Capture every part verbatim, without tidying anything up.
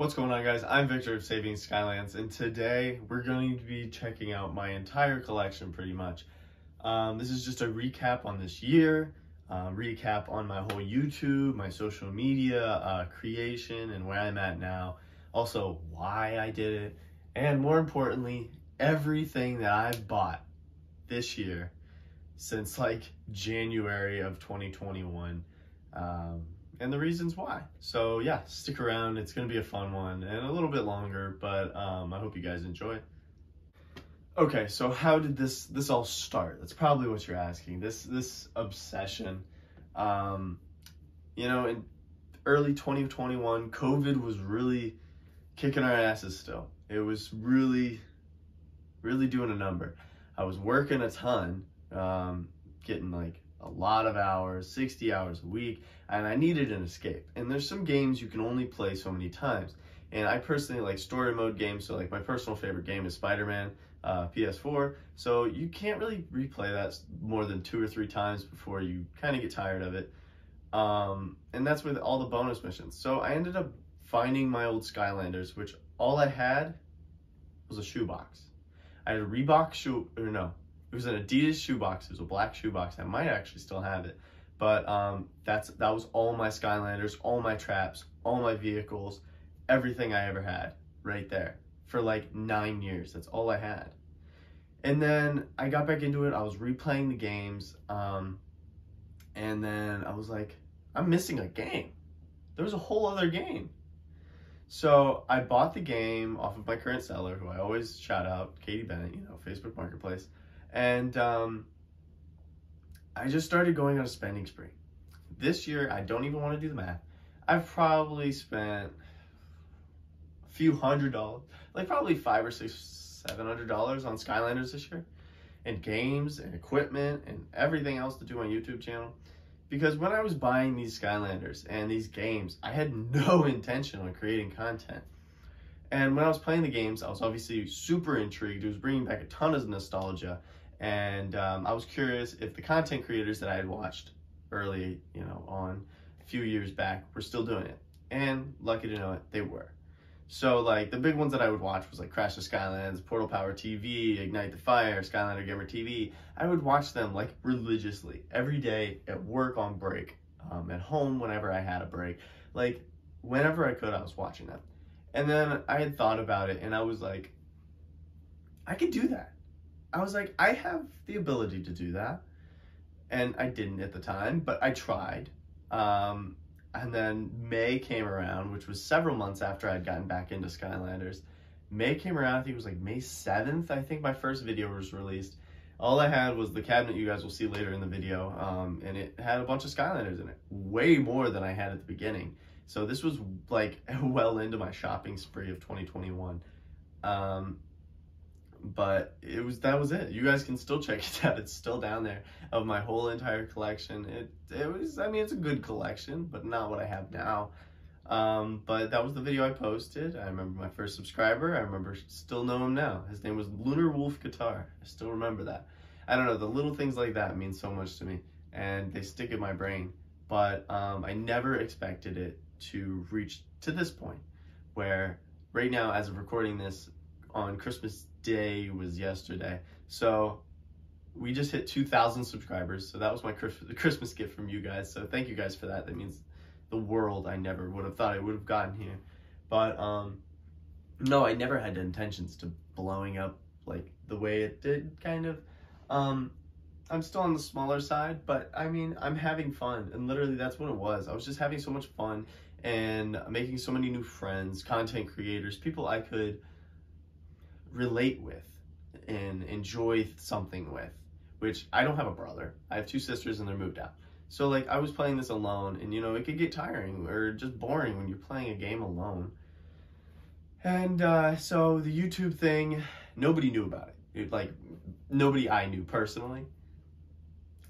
What's going on, guys? I'm Victor of Saving Skylands, and today we're going to be checking out my entire collection pretty much. Um, this is just a recap on this year, uh, recap on my whole YouTube, my social media uh, creation, and where I'm at now. Also, why I did it, and more importantly, everything that I've bought this year since like January of twenty twenty-one. Um, and the reasons why. So yeah, stick around. It's going to be a fun one and a little bit longer, but um, I hope you guys enjoy. Okay, so how did this this all start? That's probably what you're asking. This this obsession, um, you know, in early twenty twenty-one, COVID was really kicking our asses still. It was really, really doing a number. I was working a ton, um, getting like a lot of hours, sixty hours a week, and I needed an escape. And there's some games you can only play so many times. And I personally like story mode games, so like my personal favorite game is Spider-Man, uh, P S four. So you can't really replay that more than two or three times before you kind of get tired of it. Um, and that's with all the bonus missions. So I ended up finding my old Skylanders, which all I had was a shoebox. I had a Reebok shoe, or no. It was an Adidas shoebox. It was a black shoebox. I might actually still have it, but um, that's that was all my Skylanders, all my traps, all my vehicles, everything I ever had right there for like nine years. That's all I had. And then I got back into it. I was replaying the games, um, and then I was like, I'm missing a game. There was a whole other game. So I bought the game off of my current seller, who I always shout out, Katy Bennett, you know, Facebook Marketplace. And um, I just started going on a spending spree. This year, I don't even want to do the math. I've probably spent a few hundred dollars, like probably five or six, seven hundred dollars on Skylanders this year, and games and equipment and everything else to do on my YouTube channel. Because when I was buying these Skylanders and these games, I had no intention on creating content. And when I was playing the games, I was obviously super intrigued. It was bringing back a ton of nostalgia. And um, I was curious if the content creators that I had watched early, you know, on a few years back were still doing it. And lucky to know it, they were. So like the big ones that I would watch was like Crash the Skylands, Portal Power T V, Ignite the Fire, Skylander Gamer T V. I would watch them like religiously every day at work on break, um, at home whenever I had a break. Like whenever I could, I was watching them. And then I had thought about it and I was like, I could do that. I was like, I have the ability to do that. And I didn't at the time, but I tried. Um, and then May came around, which was several months after I'd gotten back into Skylanders. May came around, I think it was like May seventh, I think my first video was released. All I had was the cabinet you guys will see later in the video. Um, and it had a bunch of Skylanders in it, way more than I had at the beginning. So this was like well into my shopping spree of twenty twenty-one. Um, but it was, that was it. You guys can still check it out. It's still down there of my whole entire collection. It, it was, I mean, it's a good collection, but not what I have now. Um, but that was the video I posted. I remember my first subscriber. I remember, still know him now. His name was Lunar Wolf Guitar. I still remember that. I don't know. The little things like that mean so much to me and they stick in my brain, but um, I never expected it to reach to this point where right now, as of recording this on Christmas Day, was yesterday. So we just hit two thousand subscribers. So that was my Christmas gift from you guys. So thank you guys for that. That means the world. I never would have thought I would have gotten here, but um, no, I never had intentions to blowing up like the way it did kind of. Um, I'm still on the smaller side, but I mean, I'm having fun. And literally that's what it was. I was just having so much fun and making so many new friends, content creators, people I could relate with and enjoy something with, which I don't have a brother. I have two sisters and they're moved out. So like I was playing this alone and you know, it could get tiring or just boring when you're playing a game alone. And uh, so the YouTube thing, nobody knew about it. It like nobody I knew personally.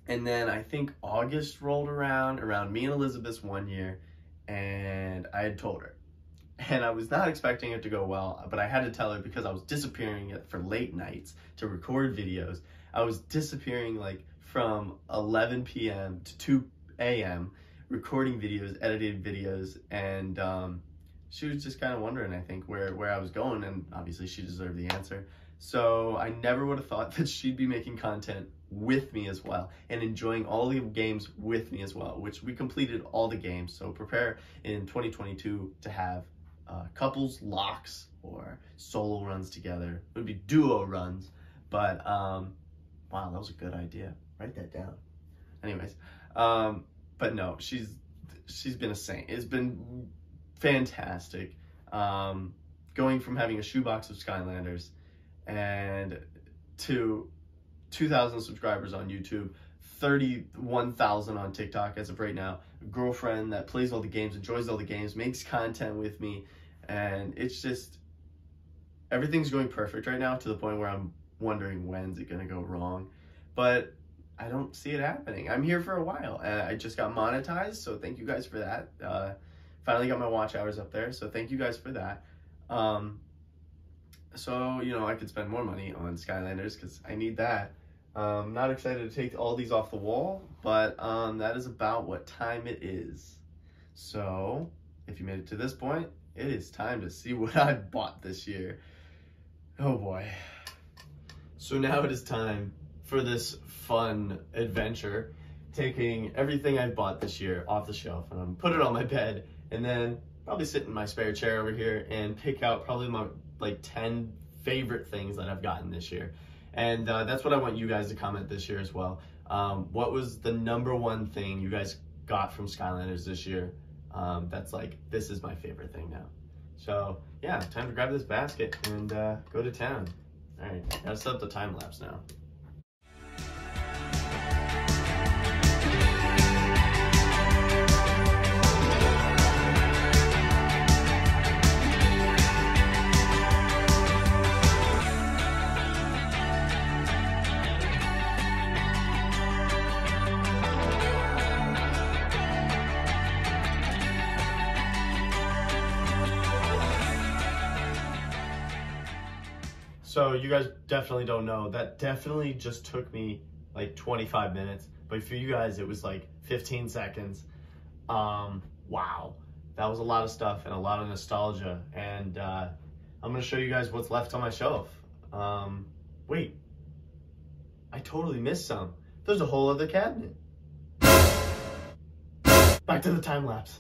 And then I think August rolled around, around me and Elizabeth's one year, and I had told her. And I was not expecting it to go well, but I had to tell her because I was disappearing for late nights to record videos. I was disappearing like from eleven p m to two a m, recording videos, edited videos, and um, she was just kind of wondering, I think, where, where I was going, and obviously she deserved the answer. So I never would have thought that she'd be making content with me as well and enjoying all the games with me as well, which we completed all the games. So prepare in twenty twenty-two to have uh, couples locks or solo runs together. It would be duo runs, but um, wow, that was a good idea. Write that down. Anyways, um, but no, she's she's been a saint. It's been fantastic. Um, going from having a shoebox of Skylanders and to two thousand subscribers on YouTube, thirty-one thousand on TikTok as of right now, a girlfriend that plays all the games, enjoys all the games, makes content with me, and it's just, everything's going perfect right now to the point where I'm wondering when's it gonna go wrong, but I don't see it happening. I'm here for a while, and I just got monetized, so thank you guys for that. Uh, finally got my watch hours up there, so thank you guys for that. Um, So, you know, I could spend more money on Skylanders because I need that. Um, not excited to take all these off the wall, but um, that is about what time it is. So, if you made it to this point, it is time to see what I bought this year. Oh boy. So now it is time for this fun adventure, taking everything I bought this year off the shelf, and I'm gonna put it on my bed, and then probably sit in my spare chair over here and pick out probably my like ten favorite things that I've gotten this year. And uh, that's what I want you guys to comment this year as well. Um, what was the number one thing you guys got from Skylanders this year? Um, that's like, this is my favorite thing now. So yeah, time to grab this basket and uh, go to town. All right, gotta set up the time lapse now. So you guys definitely don't know, that definitely just took me like twenty-five minutes, but for you guys it was like fifteen seconds. Um, wow, that was a lot of stuff and a lot of nostalgia, and uh, I'm gonna show you guys what's left on my shelf. Um, wait, I totally missed some. There's a whole other cabinet. Back to the time lapse.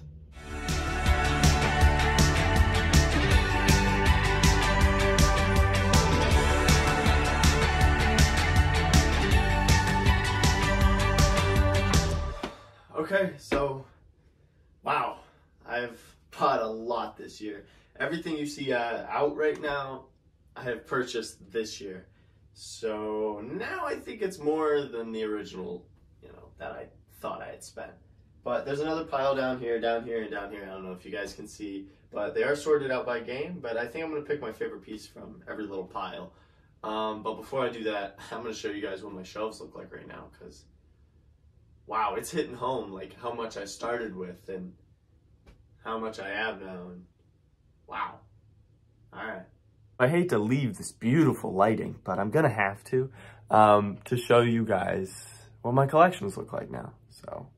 Okay, so, wow, I've bought a lot this year. Everything you see uh, out right now, I have purchased this year. So now I think it's more than the original, you know, that I thought I had spent. But there's another pile down here, down here, and down here. I don't know if you guys can see, but they are sorted out by game, but I think I'm gonna pick my favorite piece from every little pile. Um, but before I do that, I'm gonna show you guys what my shelves look like right now, because wow, it's hitting home, like how much I started with and how much I have now. And wow. All right. I hate to leave this beautiful lighting, but I'm going to have to, um, to show you guys what my collections look like now. So,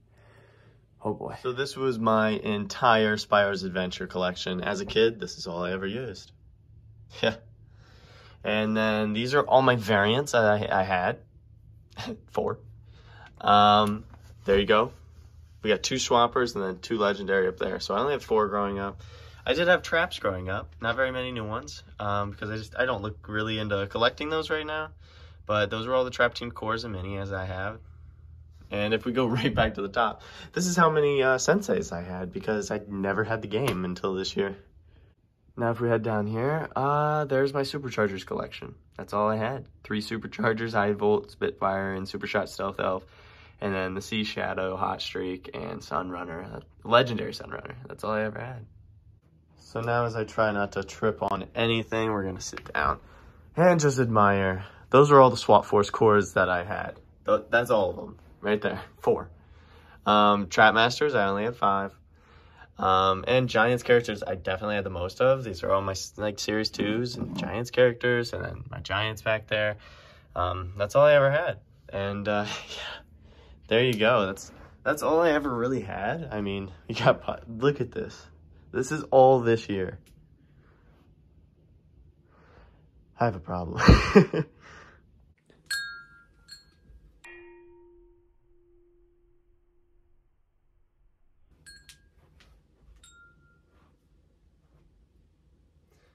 oh boy. So this was my entire Spyro's Adventure collection. As a kid, this is all I ever used. Yeah. And then these are all my variants that I, I had. Four. Um... There you go. We got two swappers and then two legendary up there. So I only have four growing up. I did have traps growing up. Not very many new ones um, because I just I don't look really into collecting those right now. But those are all the Trap Team cores and mini as I have. And if we go right back to the top, this is how many uh, Senseis I had because I never had the game until this year. Now if we head down here, uh, there's my Superchargers collection. That's all I had. Three Superchargers, Eye Volt, Spitfire, and Super Shot Stealth Elf. And then the Sea Shadow, Hot Streak, and Sunrunner. Legendary Sunrunner. That's all I ever had. So now as I try not to trip on anything, we're going to sit down and just admire. Those are all the Swap Force cores that I had. Th that's all of them. Right there. Four. Um, Trap Masters, I only had five. Um, and Giants characters, I definitely had the most of. These are all my like Series twos and Giants characters. And then my Giants back there. Um, that's all I ever had. And uh, yeah. There you go. That's that's all I ever really had. I mean, we got, look at this. This is all this year. I have a problem.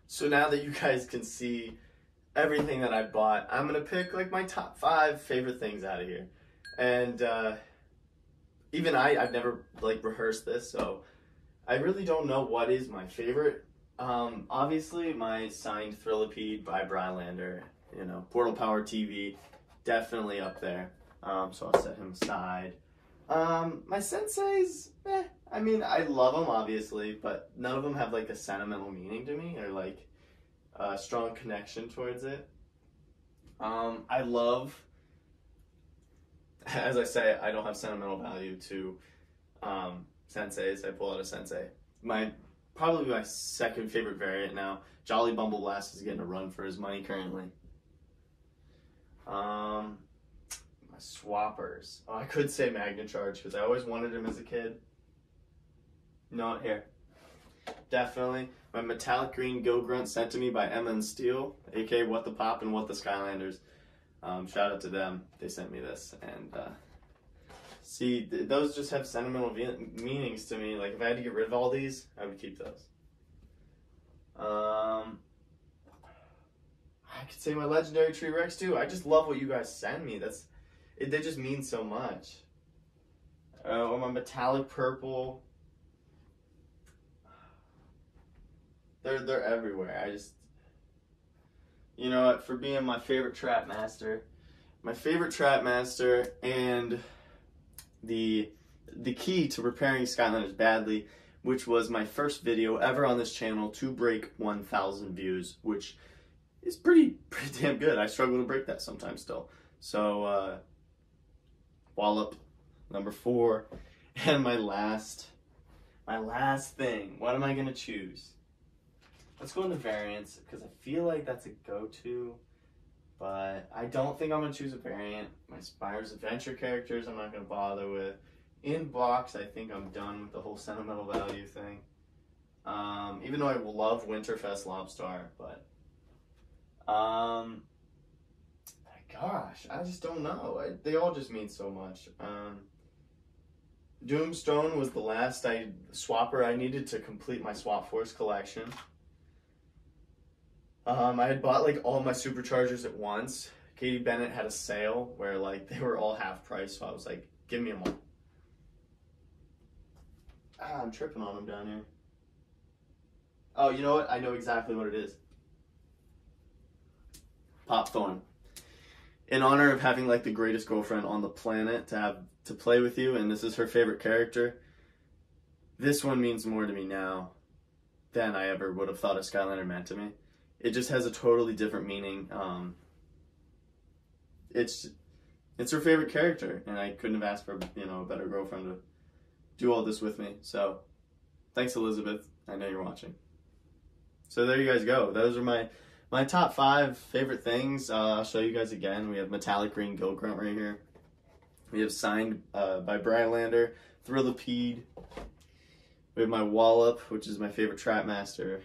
So now that you guys can see everything that I bought, I'm gonna pick like my top five favorite things out of here. And uh, even I, I've never like rehearsed this, so I really don't know what is my favorite. Um, obviously my signed Thrillipede by Brylander, you know, Portal Power T V, definitely up there. Um, so I'll set him aside. Um, my Senseis, eh, I mean, I love them obviously, but none of them have like a sentimental meaning to me or like a strong connection towards it. Um, I love, as I say, I don't have sentimental value to, um, Senseis. I pull out a Sensei. My Probably my second favorite variant now. Jolly Bumble Blast is getting a run for his money currently. Um, my swappers. Oh, I could say Magnacharge because I always wanted him as a kid. Not here. Definitely. My metallic green Gill Grunt sent to me by Emma and Steele, aka What the Pop and What the Skylanders. Um, shout out to them. They sent me this. And uh, see, th those just have sentimental meanings to me. Like, if I had to get rid of all these, I would keep those. Um, I could say my legendary Tree Rex, too. I just love what you guys send me. That's, it, they just mean so much. Oh, uh, my metallic purple. They're, they're everywhere. I just, you know what, for being my favorite Trap Master. My favorite Trap Master and... the the key to repairing Skylanders badly, which was my first video ever on this channel to break one thousand views, which is pretty pretty damn good. I struggle to break that sometimes still. So uh Wallop number four. And my last my last thing, what am I gonna choose? Let's go into variants because I feel like that's a go-to. But I don't think I'm going to choose a variant. My Spyro's Adventure characters I'm not going to bother with. In box, I think I'm done with the whole sentimental value thing. Um, even though I love Winterfest Lobstar, but... Um, gosh, I just don't know. I, they all just mean so much. Um, Doomstone was the last I swapper I needed to complete my Swap Force collection. Um, I had bought like all my Superchargers at once. Katy Bennett had a sale where like they were all half price, so I was like, give me them all. Ah, I'm tripping on them down here. Oh, you know what? I know exactly what it is. Pop Thorn. In honor of having like the greatest girlfriend on the planet to have to play with you, and this is her favorite character, this one means more to me now than I ever would have thought a Skylander meant to me. It just has a totally different meaning. Um, it's it's her favorite character, and I couldn't have asked for, you know, a better girlfriend to do all this with me. So, thanks, Elizabeth. I know you're watching. So there you guys go. Those are my my top five favorite things. Uh, I'll show you guys again. We have metallic green Gill Grunt right here. We have signed uh, by Brylander, Thrillipede. We have my Wallop, which is my favorite Trap Master.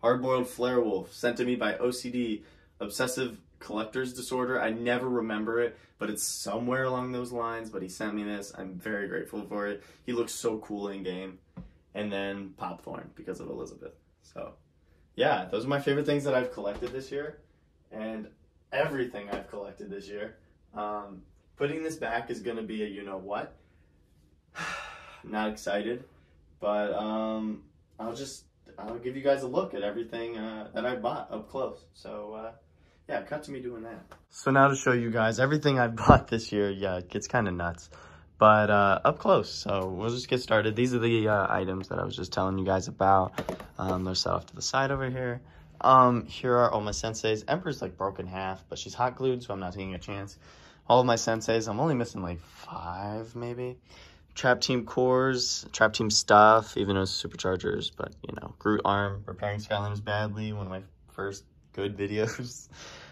Hard-boiled Flare Wolf, sent to me by O C D, Obsessive Collector's Disorder. I never remember it, but it's somewhere along those lines, but he sent me this. I'm very grateful for it. He looks so cool in-game. And then Pop Thorn, because of Elizabeth. So, yeah, those are my favorite things that I've collected this year, and everything I've collected this year. Um, putting this back is going to be a you-know-what. Not excited, but um, I'll just... I'll give you guys a look at everything uh, that I bought up close. So, uh, yeah, cut to me doing that. So now to show you guys everything I bought this year. Yeah, it gets kind of nuts, but uh, up close. So we'll just get started. These are the uh, items that I was just telling you guys about. Um, they're set off to the side over here. Um, here are all my Senseis. Emperor's like broken half, but she's hot glued, so I'm not taking a chance. All of my Senseis. I'm only missing like five, maybe. Trap Team cores, Trap Team stuff, even though it's Superchargers, but, you know, Groot Arm, repairing Skylanders badly, one of my first good videos.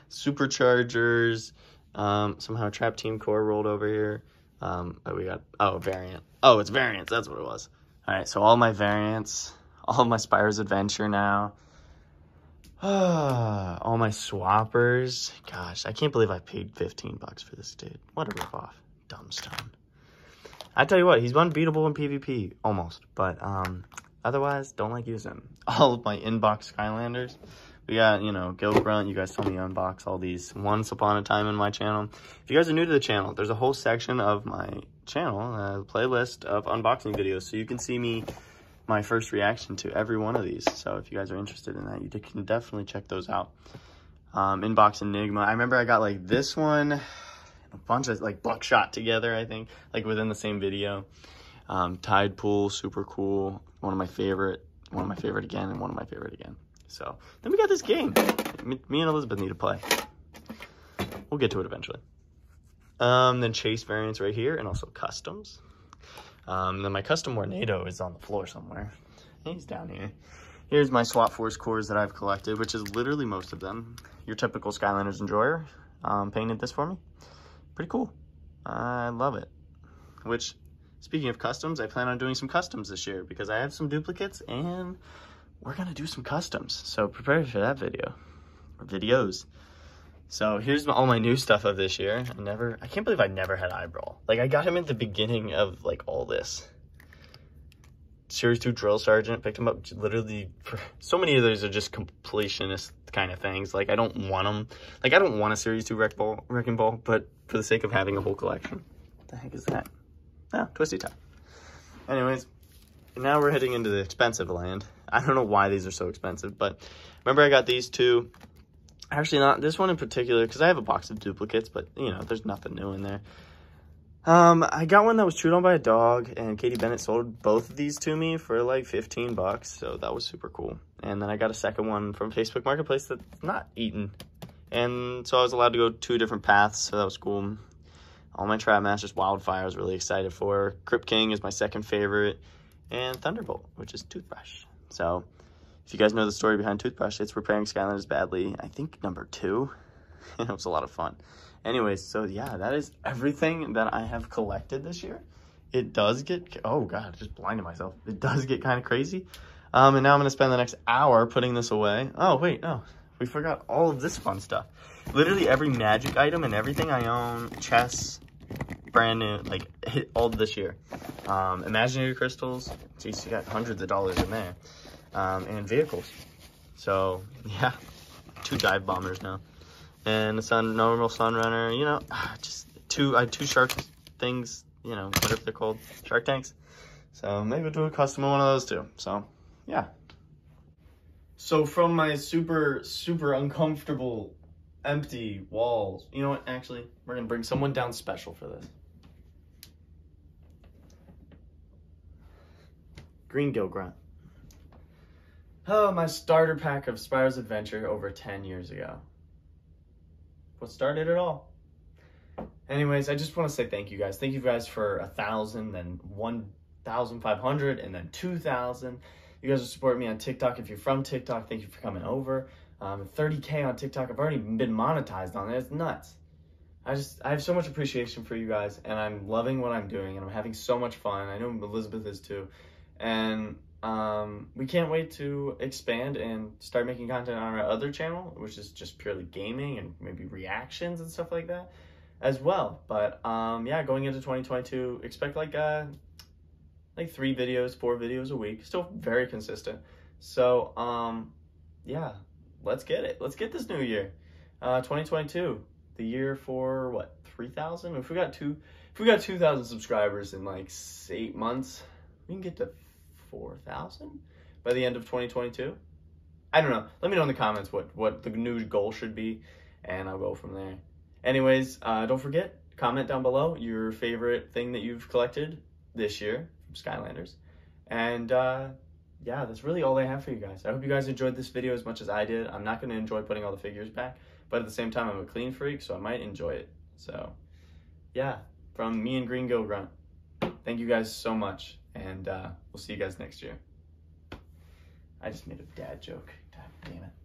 Superchargers, um, somehow Trap Team core rolled over here. Um, oh, we got, oh, variant. Oh, it's variants, that's what it was. All right, so all my variants all my Spyro's Adventure now. All my swappers. Gosh, I can't believe I paid fifteen bucks for this dude. What a ripoff. Dumbstone. I tell you what, he's unbeatable in PvP, almost. But um, otherwise, don't like using him. All of my inbox Skylanders. We got, you know, Gill Grunt. You guys told me to unbox all these once upon a time in my channel. If you guys are new to the channel, there's a whole section of my channel, a playlist of unboxing videos. So you can see me, my first reaction to every one of these. So if you guys are interested in that, you can definitely check those out. Um, inbox Enigma. I remember I got like this one, a bunch of like Buckshot together, I think, like within the same video. Um, Tide Pool, super cool. One of my favorite, one of my favorite again, and one of my favorite again. So then we got this game. Me and Elizabeth need to play. We'll get to it eventually. Um, then chase variants right here, and also customs. Um, then my custom Tornado is on the floor somewhere. He's down here. Here's my Swap Force cores that I've collected, which is literally most of them. Your typical Skylanders enjoyer um, painted this for me. Pretty cool. I love it. Which, speaking of customs, I plan on doing some customs this year because I have some duplicates and we're going to do some customs. So prepare for that video or videos. So here's my, all my new stuff of this year. I never, I can't believe I never had Eyebrow. Like I got him at the beginning of like all this. Series two Drill Sergeant, picked him up literally, for, so many of those are just completionist kind of things. Like I don't want them. Like I don't want a Series two wreck ball, Wrecking Ball, but for the sake of having a whole collection. What the heck is that? Oh, Twisty Top. Anyways, now we're heading into the expensive land. I don't know why these are so expensive, but remember I got these two. Actually not this one in particular, because I have a box of duplicates, but you know, there's nothing new in there. Um, I got one that was chewed on by a dog, and Katy Bennett sold both of these to me for like fifteen bucks, so that was super cool. And then I got a second one from Facebook Marketplace that's not eaten. And so I was allowed to go two different paths, so that was cool. All my Trap Masters, Wildfire I was really excited for. Crypt King is my second favorite, and Thunderbolt, which is Toothbrush. So if you guys know the story behind Toothbrush, it's repairing Skylanders badly, I think number two. It was a lot of fun. Anyways, so yeah, that is everything that I have collected this year. It does get, oh God, I just blinded myself. It does get kind of crazy. Um, and now I'm gonna spend the next hour putting this away. Oh wait, no, we forgot all of this fun stuff. Literally every magic item and everything I own, chess, brand new, like hit all this year. Um, imaginary crystals, geez, you got hundreds of dollars in there. Um, and vehicles. So yeah, two dive bombers now, and a sun normal Sunrunner. You know, just two I uh, two shark things. You know, whatever they're called, shark tanks. So maybe we'll do a custom one of those too. So yeah. So from my super super uncomfortable empty walls, you know what? Actually, we're gonna bring someone down special for this. Green Gill Grunt. Oh, my starter pack of Spyro's Adventure over ten years ago. What started it all? Anyways, I just want to say thank you guys. Thank you guys for a thousand, then one thousand five hundred, and then two thousand. You guys are supporting me on TikTok. If you're from TikTok, thank you for coming over. Um, thirty K on TikTok. I've already been monetized on it. It's nuts. I just, I have so much appreciation for you guys, and I'm loving what I'm doing, and I'm having so much fun. I know Elizabeth is too, and um we can't wait to expand and start making content on our other channel, which is just purely gaming and maybe reactions and stuff like that as well. But um yeah, going into twenty twenty-two, expect like uh like three videos four videos a week, still very consistent. So um yeah, let's get it let's get this new year. uh twenty twenty-two, the year for what, three thousand? If we got two if we got two thousand subscribers in like eight months, we can get to four thousand by the end of twenty twenty-two. I don't know. Let me know in the comments what, what the new goal should be, and I'll go from there. Anyways, uh, don't forget, comment down below your favorite thing that you've collected this year from Skylanders. And uh, yeah, that's really all I have for you guys. I hope you guys enjoyed this video as much as I did. I'm not going to enjoy putting all the figures back, but at the same time, I'm a clean freak, so I might enjoy it. So yeah, from me and Green Gill Grunt, thank you guys so much. And uh, we'll see you guys next year. I just made a dad joke. God damn it.